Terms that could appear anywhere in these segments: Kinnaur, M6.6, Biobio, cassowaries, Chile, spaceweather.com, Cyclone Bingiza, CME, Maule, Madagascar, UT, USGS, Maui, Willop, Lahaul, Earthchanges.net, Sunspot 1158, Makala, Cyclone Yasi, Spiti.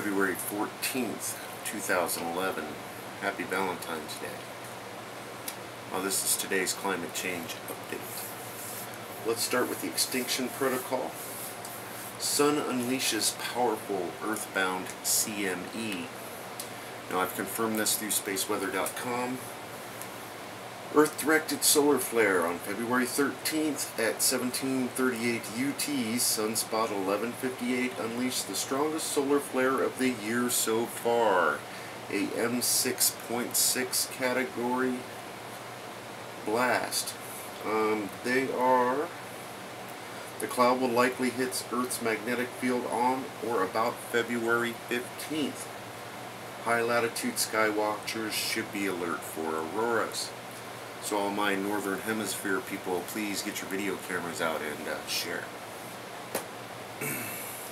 February 14th, 2011. Happy Valentine's Day. Well, this is today's climate change update. Let's start with the extinction protocol. Sun unleashes powerful earthbound CME. Now, I've confirmed this through spaceweather.com. Earth-directed solar flare on February 13th at 1738 UT, Sunspot 1158 unleashed the strongest solar flare of the year so far. A M6.6 category blast. The cloud will likely hit Earth's magnetic field on or about February 15th. High latitude sky watchers should be alert for auroras. So all my northern hemisphere people, please get your video cameras out and share.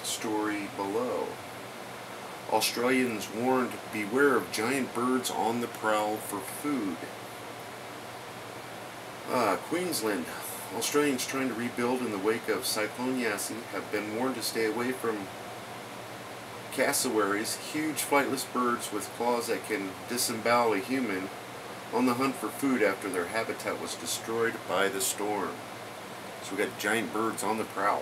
Story below. Australians warned, beware of giant birds on the prowl for food. Queensland. Australians trying to rebuild in the wake of Cyclone Yasi have been warned to stay away from cassowaries, huge flightless birds with claws that can disembowel a human, on the hunt for food after their habitat was destroyed by the storm. So we got giant birds on the prowl.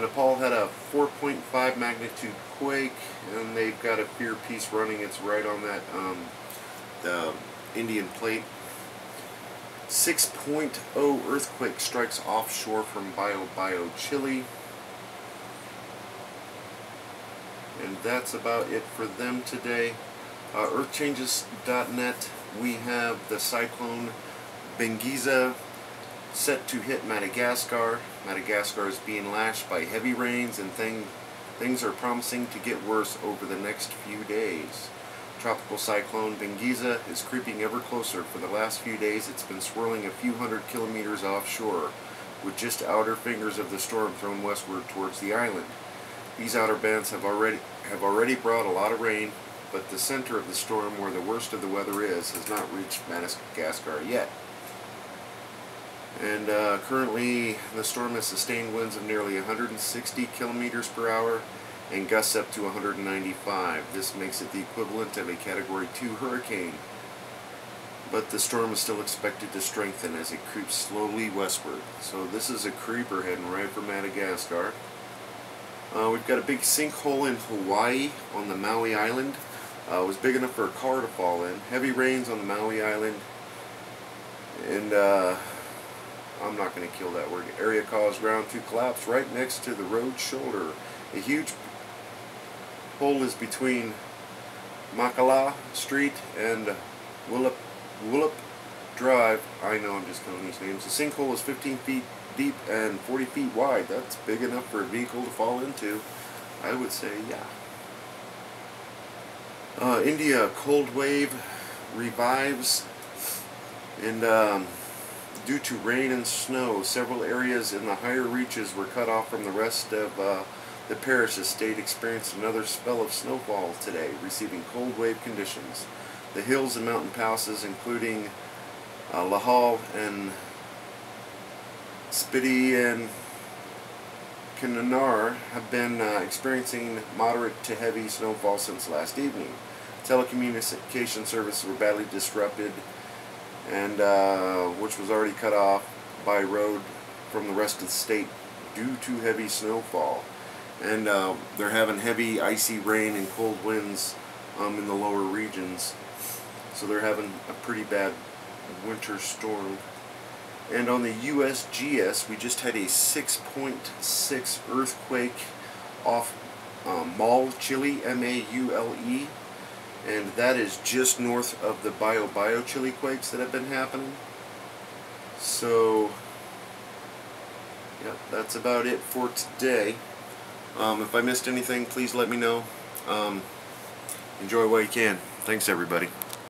Nepal had a 4.5 magnitude quake, and they've got a fear piece running. It's right on that the Indian plate. 6.0 earthquake strikes offshore from Biobio, Chile. And that's about it for them today. Earthchanges.net, we have the Cyclone Bingiza set to hit Madagascar. Madagascar is being lashed by heavy rains, and things are promising to get worse over the next few days. Tropical Cyclone Bingiza is creeping ever closer. For the last few days, it's been swirling a few hundred kilometers offshore, with just outer fingers of the storm thrown westward towards the island. These outer bands have already brought a lot of rain, but the center of the storm, where the worst of the weather is, has not reached Madagascar yet. And currently, the storm has sustained winds of nearly 160 kilometers per hour and gusts up to 195. This makes it the equivalent of a Category 2 hurricane. But the storm is still expected to strengthen as it creeps slowly westward. So this is a creeper heading right for Madagascar. We've got a big sinkhole in Hawaii on the Maui Island. It was big enough for a car to fall in. Heavy rains on the Maui Island. And I'm not going to kill that word. Area caused ground to collapse right next to the road shoulder. A huge hole is between Makala Street and Willop Drive. I know I'm just telling these names. The sinkhole is 15 feet deep and 40 feet wide. That's big enough for a vehicle to fall into. I would say, yeah. India cold wave revives, and due to rain and snow, several areas in the higher reaches were cut off from the rest of the parish. The state experienced another spell of snowfall today, receiving cold wave conditions. The hills and mountain passes, including Lahaul and Spiti and Kinnaur, have been experiencing moderate to heavy snowfall since last evening. Telecommunication services were badly disrupted, and which was already cut off by road from the rest of the state due to heavy snowfall. And they're having heavy, icy rain and cold winds in the lower regions. So they're having a pretty bad winter storm. And on the USGS, we just had a 6.6 earthquake off Maule, Chile, M-A-U-L-E. And that is just north of the Biobio, Chile quakes that have been happening. So, yeah, that's about it for today. If I missed anything, please let me know. Enjoy while you can. Thanks, everybody.